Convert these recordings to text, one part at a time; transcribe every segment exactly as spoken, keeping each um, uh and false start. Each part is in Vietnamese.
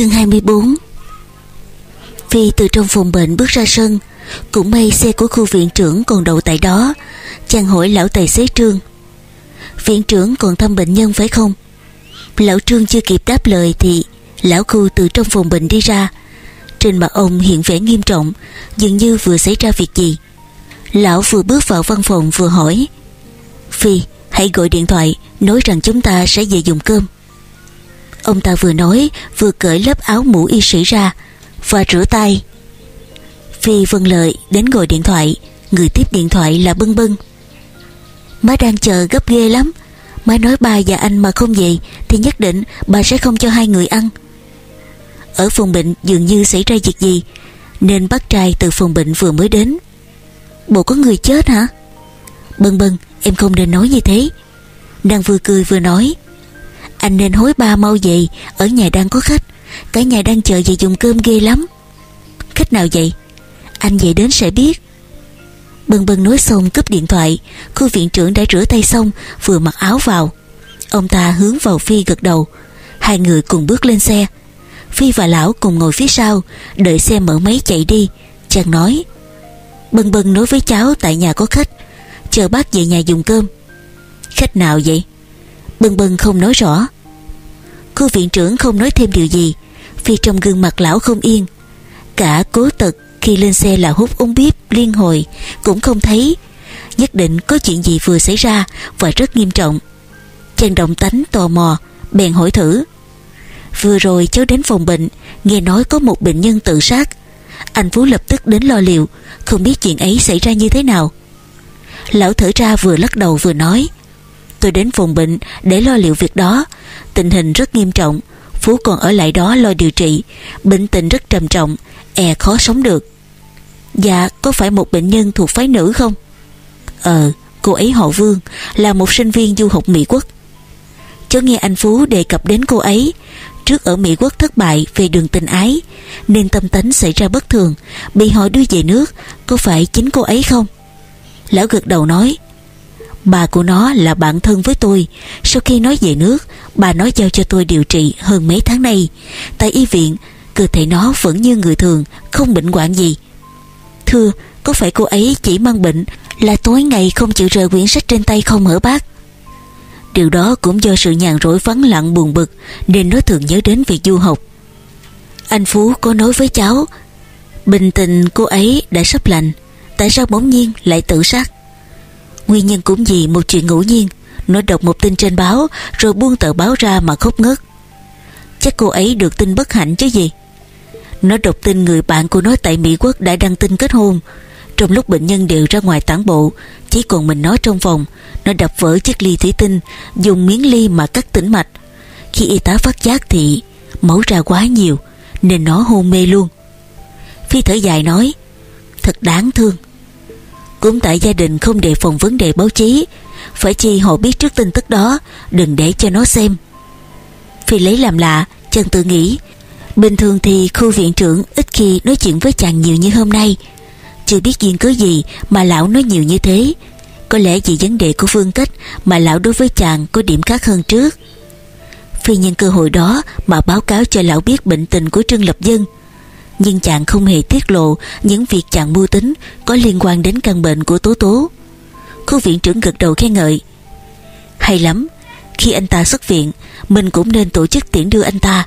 Chương hai mươi bốn. Phi từ trong phòng bệnh bước ra sân. Cũng may xe của khu viện trưởng còn đậu tại đó. Chàng hỏi lão tài xế Trương: "Viện trưởng còn thăm bệnh nhân phải không?" Lão Trương chưa kịp đáp lời thì lão Khưu từ trong phòng bệnh đi ra. Trên mặt ông hiện vẻ nghiêm trọng, dường như vừa xảy ra việc gì. Lão vừa bước vào văn phòng vừa hỏi: "Phi, hãy gọi điện thoại nói rằng chúng ta sẽ về dùng cơm." Ông ta vừa nói vừa cởi lớp áo mũ y sĩ ra và rửa tay. Phi vâng lời đến gọi điện thoại. Người tiếp điện thoại là Bân Bân: "Má đang chờ gấp ghê lắm. Má nói ba và anh mà không về thì nhất định bà sẽ không cho hai người ăn." Ở phòng bệnh dường như xảy ra việc gì, nên bác trai từ phòng bệnh vừa mới đến: "Bộ có người chết hả?" "Bân Bân, em không nên nói như thế." Đang vừa cười vừa nói: "Anh nên hối ba mau về, ở nhà đang có khách. Cả nhà đang chờ về dùng cơm ghê lắm." "Khách nào vậy?" "Anh về đến sẽ biết." Bân Bân nói xong cúp điện thoại. Khu viện trưởng đã rửa tay xong, vừa mặc áo vào. Ông ta hướng vào Phi gật đầu. Hai người cùng bước lên xe. Phi và lão cùng ngồi phía sau, đợi xe mở máy chạy đi. Chàng nói: "Bân Bân nói với cháu tại nhà có khách, chờ bác về nhà dùng cơm." "Khách nào vậy?" Bân Bân không nói rõ. Khu viện trưởng không nói thêm điều gì. Phi trong gương mặt lão không yên. Cả cố tật khi lên xe là hút ống bíp liên hồi cũng không thấy. Nhất định có chuyện gì vừa xảy ra và rất nghiêm trọng. Chàng động tánh tò mò, bèn hỏi thử: "Vừa rồi cháu đến phòng bệnh, nghe nói có một bệnh nhân tự sát. Anh Vũ lập tức đến lo liệu, không biết chuyện ấy xảy ra như thế nào." Lão thở ra vừa lắc đầu vừa nói: "Tôi đến phòng bệnh để lo liệu việc đó. Tình hình rất nghiêm trọng. Phú còn ở lại đó lo điều trị. Bệnh tình rất trầm trọng, e khó sống được." "Dạ, có phải một bệnh nhân thuộc phái nữ không?" "Ờ, cô ấy họ Vương, là một sinh viên du học Mỹ Quốc. Cháu nghe anh Phú đề cập đến cô ấy. Trước ở Mỹ Quốc thất bại về đường tình ái, nên tâm tánh xảy ra bất thường, bị họ đưa về nước. Có phải chính cô ấy không?" Lão gật đầu nói: "Bà của nó là bạn thân với tôi. Sau khi nó về nước, bà nó giao cho tôi điều trị hơn mấy tháng nay. Tại y viện, cơ thể nó vẫn như người thường, không bệnh hoạn gì." "Thưa, có phải cô ấy chỉ mang bệnh là tối ngày không chịu rời quyển sách trên tay không hả bác?" "Điều đó cũng do sự nhàn rỗi vắng lặng buồn bực, nên nó thường nhớ đến việc du học. Anh Phú có nói với cháu, bình tình cô ấy đã sắp lành. Tại sao bỗng nhiên lại tự sát?" "Nguyên nhân cũng vì một chuyện ngẫu nhiên. Nó đọc một tin trên báo rồi buông tờ báo ra mà khóc ngất." "Chắc cô ấy được tin bất hạnh chứ gì." "Nó đọc tin người bạn của nó tại Mỹ Quốc đã đăng tin kết hôn. Trong lúc bệnh nhân đều ra ngoài tản bộ, chỉ còn mình nó trong phòng, nó đập vỡ chiếc ly thủy tinh, dùng miếng ly mà cắt tĩnh mạch. Khi y tá phát giác thì máu ra quá nhiều, nên nó hôn mê luôn." Phi thở dài nói: "Thật đáng thương. Cũng tại gia đình không đề phòng vấn đề báo chí. Phải chi họ biết trước tin tức đó, đừng để cho nó xem." Phi lấy làm lạ. Chàng tự nghĩ, bình thường thì khu viện trưởng ít khi nói chuyện với chàng nhiều như hôm nay. Chưa biết duyên cớ gì mà lão nói nhiều như thế. Có lẽ vì vấn đề của Vương Cách mà lão đối với chàng có điểm khác hơn trước. Phi nhân cơ hội đó mà báo cáo cho lão biết bệnh tình của Trương Lập Dân. Nhưng chàng không hề tiết lộ những việc chàng mưu tính có liên quan đến căn bệnh của Tố Tố. Khu viện trưởng gật đầu khen ngợi: "Hay lắm. Khi anh ta xuất viện, mình cũng nên tổ chức tiễn đưa anh ta.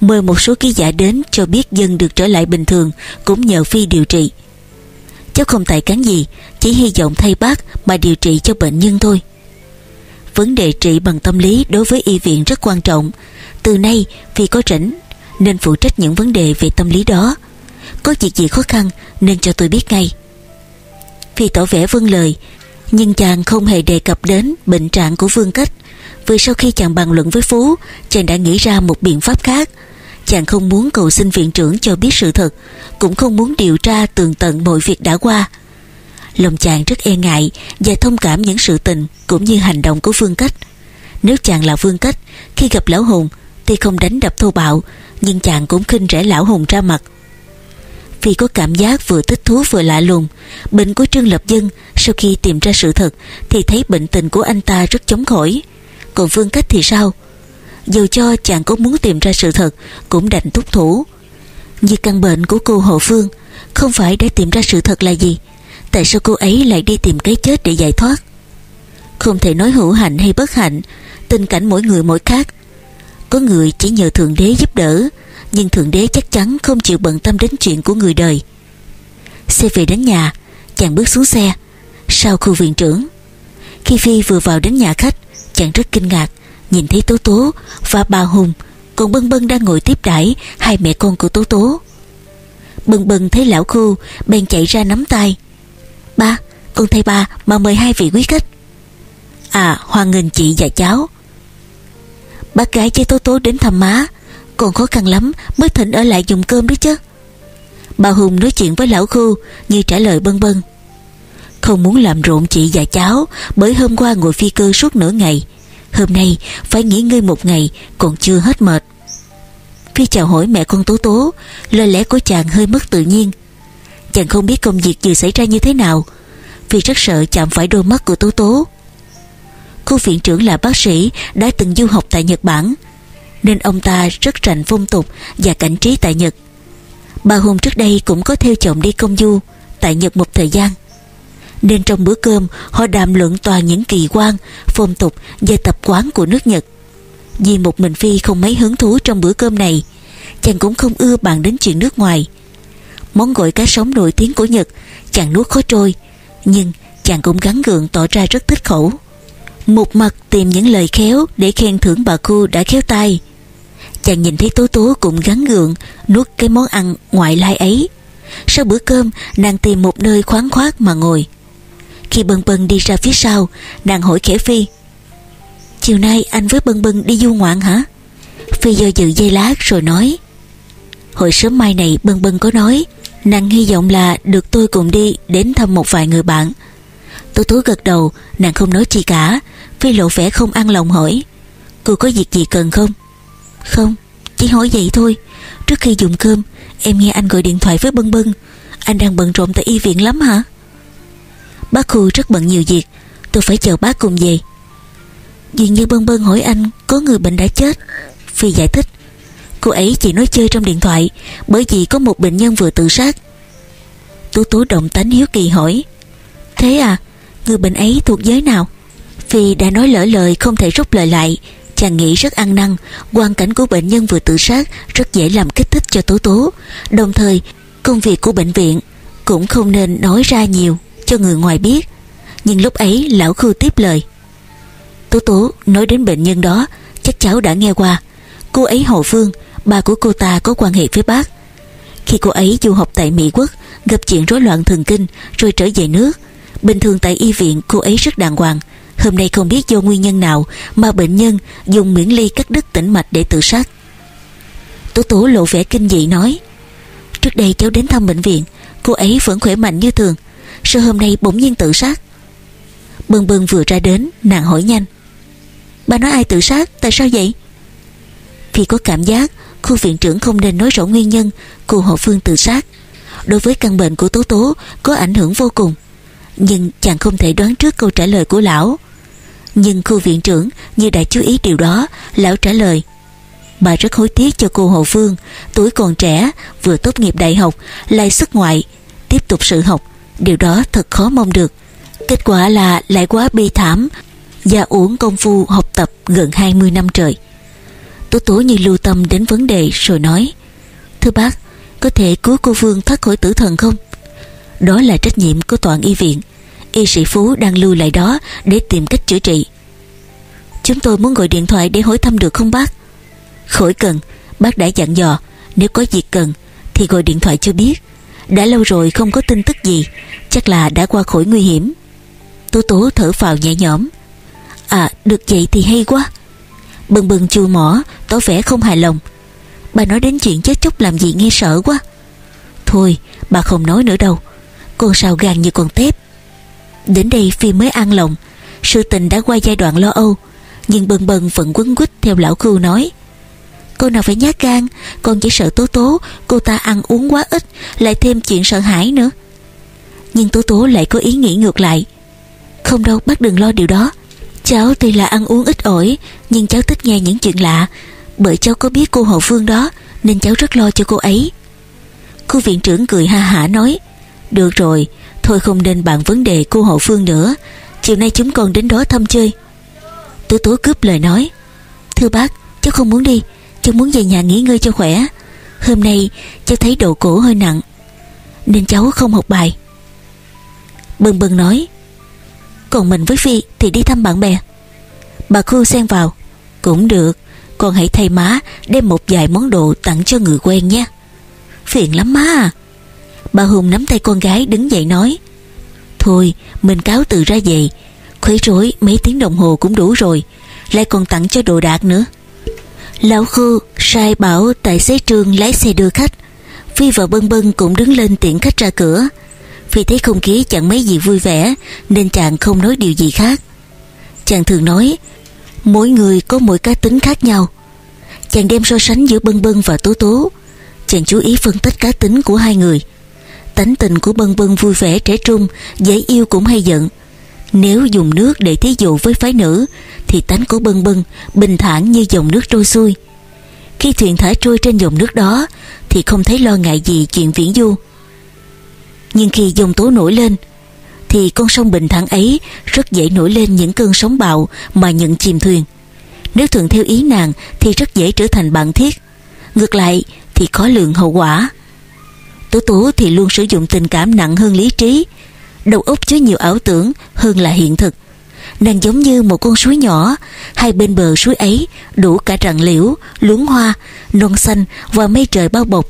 Mời một số ký giả đến cho biết Dân được trở lại bình thường cũng nhờ Phi điều trị. Cháu không tài cán gì, chỉ hy vọng thay bác mà điều trị cho bệnh nhân thôi." Vấn đề trị bằng tâm lý đối với y viện rất quan trọng. Từ nay Phi có rảnh nên phụ trách những vấn đề về tâm lý đó. Có việc gì khó khăn nên cho tôi biết ngay. Phi tỏ vẻ vâng lời, nhưng chàng không hề đề cập đến bệnh trạng của Vương Cách. Vì sau khi chàng bàn luận với Phú, chàng đã nghĩ ra một biện pháp khác. Chàng không muốn cầu xin viện trưởng cho biết sự thật, cũng không muốn điều tra tường tận mọi việc đã qua. Lòng chàng rất e ngại và thông cảm những sự tình cũng như hành động của Vương Cách. Nếu chàng là Vương Cách, khi gặp lão Hùng tuy không đánh đập thô bạo, nhưng chàng cũng khinh rẻ lão Hùng ra mặt. Vì có cảm giác vừa thích thú vừa lạ lùng. Bệnh của Trương Lập Dân, sau khi tìm ra sự thật thì thấy bệnh tình của anh ta rất chống khỏi. Còn Vương Cách thì sao? Dù cho chàng có muốn tìm ra sự thật cũng đành túc thủ. Như căn bệnh của cô Hồ Phương, không phải để tìm ra sự thật là gì, tại sao cô ấy lại đi tìm cái chết để giải thoát? Không thể nói hữu hạnh hay bất hạnh, tình cảnh mỗi người mỗi khác. Có người chỉ nhờ Thượng Đế giúp đỡ, nhưng Thượng Đế chắc chắn không chịu bận tâm đến chuyện của người đời. Xe về đến nhà, chàng bước xuống xe sau khu viện trưởng. Khi Phi vừa vào đến nhà khách, chàng rất kinh ngạc nhìn thấy Tố Tố và bà Hùng còn Bân Bân đang ngồi tiếp đãi hai mẹ con của Tố Tố. Bân Bân thấy lão Khưu bèn chạy ra nắm tay. Ba, con thay ba mà mời hai vị quý khách. À, hoan nghênh chị và cháu. Bác gái với Tố Tố đến thăm má, còn khó khăn lắm mới thỉnh ở lại dùng cơm đấy chứ. Bà Hùng nói chuyện với lão Khưu như trả lời Bân Bân. Không muốn làm rộn chị và cháu, bởi hôm qua ngồi phi cơ suốt nửa ngày, hôm nay phải nghỉ ngơi một ngày còn chưa hết mệt. Phi chào hỏi mẹ con Tố Tố, lời lẽ của chàng hơi mất tự nhiên. Chàng không biết công việc vừa xảy ra như thế nào, vì rất sợ chạm phải đôi mắt của Tố Tố. Cô viện trưởng là bác sĩ đã từng du học tại Nhật Bản, nên ông ta rất rành phong tục và cảnh trí tại Nhật. Bà Hùng trước đây cũng có theo chồng đi công du tại Nhật một thời gian, nên trong bữa cơm họ đàm luận toàn những kỳ quan, phong tục và tập quán của nước Nhật. Vì một mình Phi không mấy hứng thú trong bữa cơm này, chàng cũng không ưa bàn đến chuyện nước ngoài. Món gọi cá sống nổi tiếng của Nhật chàng nuốt khó trôi, nhưng chàng cũng gắng gượng tỏ ra rất thích khẩu. Một mặt tìm những lời khéo để khen thưởng bà Khưu đã khéo tay, chàng nhìn thấy Tố Tố cũng gắng gượng nuốt cái món ăn ngoại lai ấy. Sau bữa cơm, nàng tìm một nơi khoáng khoát mà ngồi. Khi Bân Bân đi ra phía sau, nàng hỏi khẽ Phi: chiều nay anh với Bân Bân đi du ngoạn hả? Phi do dự giây lát rồi nói: hồi sớm mai này Bân Bân có nói, nàng hy vọng là được tôi cùng đi đến thăm một vài người bạn. Tố Tố gật đầu, nàng không nói chi cả. Phi lộ vẻ không an lòng hỏi: cô có việc gì cần không? Không, chỉ hỏi vậy thôi. Trước khi dùng cơm, em nghe anh gọi điện thoại với Bân Bân. Anh đang bận rộn tại y viện lắm hả? Bác Khưu rất bận nhiều việc, tôi phải chờ bác cùng về. Dường như Bân Bân hỏi anh có người bệnh đã chết. Phi giải thích: cô ấy chỉ nói chơi trong điện thoại, bởi vì có một bệnh nhân vừa tự sát. Tố Tố động tánh hiếu kỳ hỏi: thế à, người bệnh ấy thuộc giới nào? Phi đã nói lỡ lời không thể rút lời lại. Chàng nghĩ rất ăn năn, hoàn cảnh của bệnh nhân vừa tự sát rất dễ làm kích thích cho Tố Tố. Đồng thời, công việc của bệnh viện cũng không nên nói ra nhiều cho người ngoài biết. Nhưng lúc ấy lão Khưu tiếp lời: Tố Tố, nói đến bệnh nhân đó, chắc cháu đã nghe qua. Cô ấy Hồ Phương, bà của cô ta có quan hệ với bác. Khi cô ấy du học tại Mỹ Quốc, gặp chuyện rối loạn thần kinh rồi trở về nước. Bình thường tại y viện cô ấy rất đàng hoàng. Hôm nay không biết do nguyên nhân nào mà bệnh nhân dùng miễn ly cắt đứt tĩnh mạch để tự sát. Tố Tố lộ vẻ kinh dị nói: trước đây cháu đến thăm bệnh viện, cô ấy vẫn khỏe mạnh như thường, sao hôm nay bỗng nhiên tự sát? Bân Bân vừa ra đến, nàng hỏi nhanh: bà nói ai tự sát, tại sao vậy? Vì có cảm giác khu viện trưởng không nên nói rõ nguyên nhân cô Hồ Phương tự sát. Đối với căn bệnh của Tố Tố có ảnh hưởng vô cùng, nhưng chàng không thể đoán trước câu trả lời của lão. Nhưng khu viện trưởng như đã chú ý điều đó, lão trả lời: bà rất hối tiếc cho cô Hồ Phương, tuổi còn trẻ, vừa tốt nghiệp đại học, lại xuất ngoại, tiếp tục sự học, điều đó thật khó mong được. Kết quả là lại quá bi thảm và uổng công phu học tập gần hai mươi năm trời. Tố Tố như lưu tâm đến vấn đề rồi nói: thưa bác, có thể cứu cô Phương thoát khỏi tử thần không? Đó là trách nhiệm của toàn y viện. Y sĩ Phú đang lưu lại đó để tìm cách chữa trị. Chúng tôi muốn gọi điện thoại để hỏi thăm được không bác? Khỏi cần, bác đã dặn dò, nếu có việc cần thì gọi điện thoại cho biết. Đã lâu rồi không có tin tức gì, chắc là đã qua khỏi nguy hiểm. Tố Tố thở phào nhẹ nhõm. À, được vậy thì hay quá. Bần bần chua mỏ, tỏ vẻ không hài lòng: bà nói đến chuyện chết chóc làm gì nghe sợ quá. Thôi, bà không nói nữa đâu, con sào gan như con tép. Đến đây Phi mới an lòng. Sự tình đã qua giai đoạn lo âu, nhưng Bân Bân vẫn quấn quýt theo lão Khưu nói: cô nào phải nhát gan, con chỉ sợ Tố Tố, cô ta ăn uống quá ít, lại thêm chuyện sợ hãi nữa. Nhưng Tố Tố lại có ý nghĩ ngược lại: không đâu, bác đừng lo điều đó. Cháu tuy là ăn uống ít ỏi, nhưng cháu thích nghe những chuyện lạ, bởi cháu có biết cô Hồ Phương đó, nên cháu rất lo cho cô ấy. Cô viện trưởng cười ha hả nói, được rồi, thôi không nên bàn vấn đề cô Hồ Phương nữa, chiều nay chúng con đến đó thăm chơi. Tố Tố cướp lời nói, thưa bác, cháu không muốn đi, cháu muốn về nhà nghỉ ngơi cho khỏe. Hôm nay cháu thấy độ cổ hơi nặng, nên cháu không học bài. Bân Bân nói, còn mình với Phi thì đi thăm bạn bè. Bà Khưu xen vào, cũng được, con hãy thay má đem một vài món đồ tặng cho người quen nhé. Phiền lắm má à. Bà Hùng nắm tay con gái đứng dậy nói, thôi mình cáo từ ra về, khuấy rối mấy tiếng đồng hồ cũng đủ rồi, lại còn tặng cho đồ đạc nữa. Lão Khưu sai bảo tài xế Trương lái xe đưa khách. Phi và Bân Bân cũng đứng lên tiễn khách ra cửa. Phi thấy không khí chẳng mấy gì vui vẻ, nên chàng không nói điều gì khác. Chàng thường nói, mỗi người có mỗi cá tính khác nhau. Chàng đem so sánh giữa Bân Bân và Tố Tố. Chàng chú ý phân tích cá tính của hai người. Tánh tình của Bân Bân vui vẻ trẻ trung, dễ yêu cũng hay giận. Nếu dùng nước để thí dụ với phái nữ, thì tánh của Bân Bân bình thản như dòng nước trôi xuôi. Khi thuyền thả trôi trên dòng nước đó, thì không thấy lo ngại gì chuyện viễn du. Nhưng khi dòng tố nổi lên, thì con sông bình thản ấy rất dễ nổi lên những cơn sóng bạo mà nhận chìm thuyền. Nếu thuận theo ý nàng thì rất dễ trở thành bạn thiết, ngược lại thì khó lường hậu quả. Tố Tố thì luôn sử dụng tình cảm nặng hơn lý trí, đầu óc chứa nhiều ảo tưởng hơn là hiện thực. Nàng giống như một con suối nhỏ, hai bên bờ suối ấy đủ cả rặng liễu, luống hoa, non xanh và mây trời bao bọc.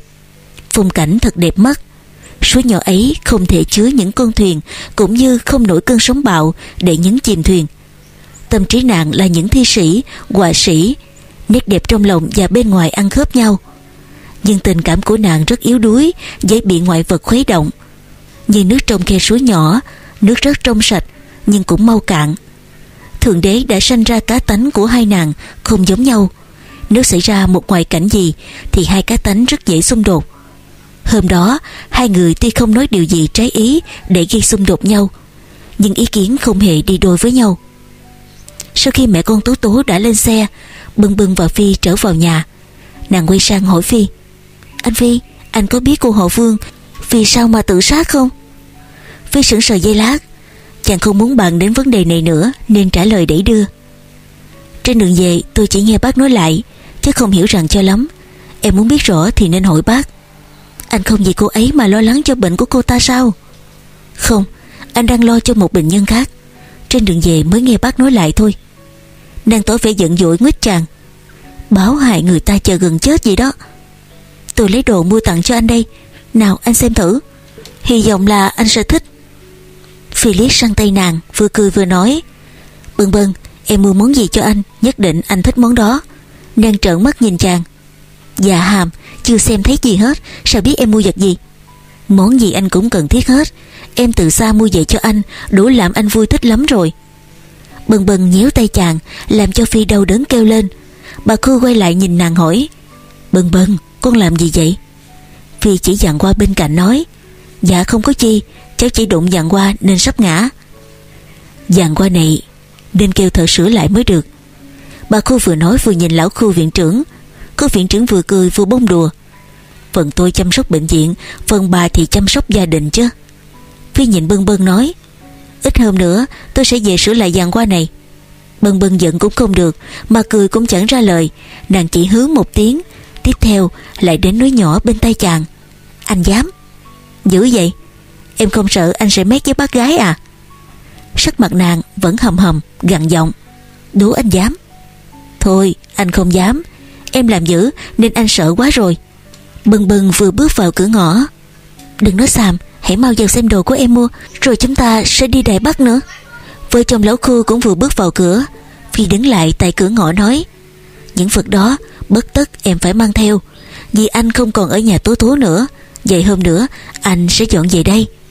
Phong cảnh thật đẹp mắt. Suối nhỏ ấy không thể chứa những con thuyền, cũng như không nổi cơn sóng bạo để nhấn chìm thuyền. Tâm trí nàng là những thi sĩ, họa sĩ, nét đẹp trong lòng và bên ngoài ăn khớp nhau. Nhưng tình cảm của nàng rất yếu đuối, dễ bị ngoại vật khuấy động. Như nước trong khe suối nhỏ, nước rất trong sạch nhưng cũng mau cạn. Thượng đế đã sanh ra cá tánh của hai nàng không giống nhau. Nếu xảy ra một ngoại cảnh gì thì hai cá tánh rất dễ xung đột. Hôm đó hai người tuy không nói điều gì trái ý để gây xung đột nhau, nhưng ý kiến không hề đi đôi với nhau. Sau khi mẹ con Tố Tố đã lên xe, Bân Bân và Phi trở vào nhà. Nàng quay sang hỏi Phi, anh Phi, anh có biết cô Hồ Phương vì sao mà tự sát không? Phi sững sờ giây lát. Chàng không muốn bàn đến vấn đề này nữa, nên trả lời đẩy đưa, trên đường về tôi chỉ nghe bác nói lại, chứ không hiểu rằng cho lắm. Em muốn biết rõ thì nên hỏi bác. Anh không vì cô ấy mà lo lắng cho bệnh của cô ta sao? Không, anh đang lo cho một bệnh nhân khác. Trên đường về mới nghe bác nói lại thôi. Nàng tỏ vẻ giận dỗi nguýt chàng, báo hại người ta chờ gần chết vậy đó. Tôi lấy đồ mua tặng cho anh đây, nào anh xem thử, hy vọng là anh sẽ thích. Phi liếc sang tay nàng, vừa cười vừa nói, Bân Bân, em mua món gì cho anh, nhất định anh thích món đó. Nàng trợn mắt nhìn chàng, dạ hàm, chưa xem thấy gì hết, sao biết em mua vật gì? Món gì anh cũng cần thiết hết, em từ xa mua về cho anh, đủ làm anh vui thích lắm rồi. Bân Bân nhéo tay chàng, làm cho Phi đau đớn kêu lên. Bà Khưu quay lại nhìn nàng hỏi, Bân Bân, con làm gì vậy? Phi chỉ dặn qua bên cạnh nói, dạ không có chi, cháu chỉ đụng dàn qua nên sắp ngã. Dàn qua này nên kêu thợ sửa lại mới được. Bà Khưu vừa nói vừa nhìn lão Khưu viện trưởng. Khưu viện trưởng vừa cười vừa bông đùa, phần tôi chăm sóc bệnh viện, phần bà thì chăm sóc gia đình chứ. Phi nhìn Bân Bân nói, ít hôm nữa tôi sẽ về sửa lại dàn qua này. Bân Bân giận cũng không được, mà cười cũng chẳng ra lời. Nàng chỉ hứ một tiếng, tiếp theo lại đến nói nhỏ bên tay chàng, anh dám dữ vậy? Em không sợ anh sẽ mét với bác gái à? Sắc mặt nàng vẫn hầm hầm, gằn giọng, đố anh dám. Thôi anh không dám, em làm dữ nên anh sợ quá rồi. Bân Bân vừa bước vào cửa ngõ, đừng nói xàm, hãy mau vào xem đồ của em mua, rồi chúng ta sẽ đi Đài Bắc nữa. Vợ chồng lão Khưu cũng vừa bước vào cửa. Phi đứng lại tại cửa ngõ nói, những vật đó bất tất em phải mang theo, vì anh không còn ở nhà Tố Tố nữa. Vậy hôm nữa anh sẽ dọn về đây.